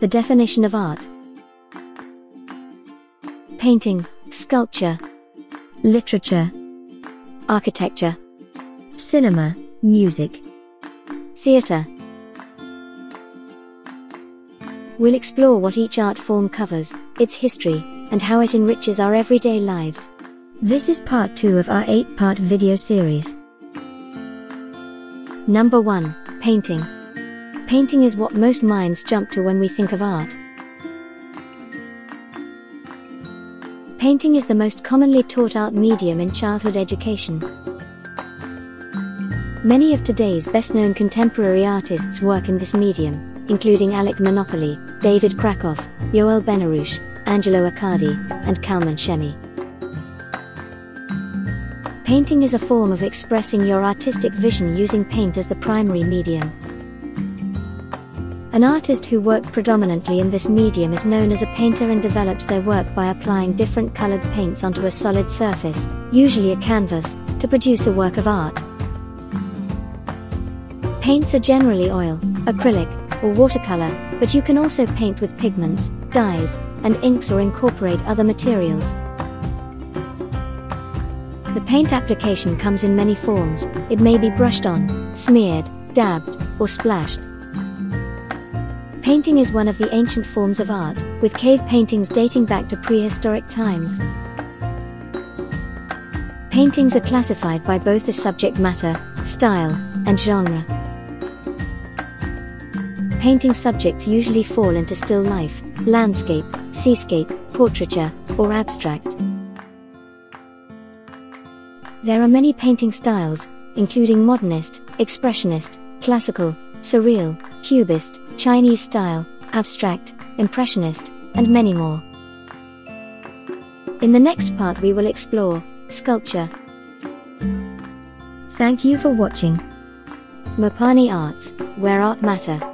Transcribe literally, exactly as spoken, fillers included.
The definition of art: painting, sculpture, literature, architecture, cinema, music, theatre. We'll explore what each art form covers, its history, and how it enriches our everyday lives. This is part two of our eight-part video series. Number one. Painting. Painting is what most minds jump to when we think of art. Painting is the most commonly taught art medium in childhood education. Many of today's best-known contemporary artists work in this medium, including Alec Monopoly, David Krakoff, Yoel Benarouche, Angelo Accardi, and Kalman Shemi. Painting is a form of expressing your artistic vision using paint as the primary medium. An artist who worked predominantly in this medium is known as a painter and develops their work by applying different colored paints onto a solid surface, usually a canvas, to produce a work of art. Paints are generally oil, acrylic, or watercolor, but you can also paint with pigments, dyes, and inks or incorporate other materials. The paint application comes in many forms. It may be brushed on, smeared, dabbed, or splashed. Painting is one of the ancient forms of art, with cave paintings dating back to prehistoric times. Paintings are classified by both the subject matter, style, and genre. Painting subjects usually fall into still life, landscape, seascape, portraiture, or abstract. There are many painting styles, including modernist, expressionist, classical, surreal, cubist, Chinese style, abstract, impressionist, and many more. In the next part we will explore sculpture. Thank you for watching Mopani Arts, where art matters.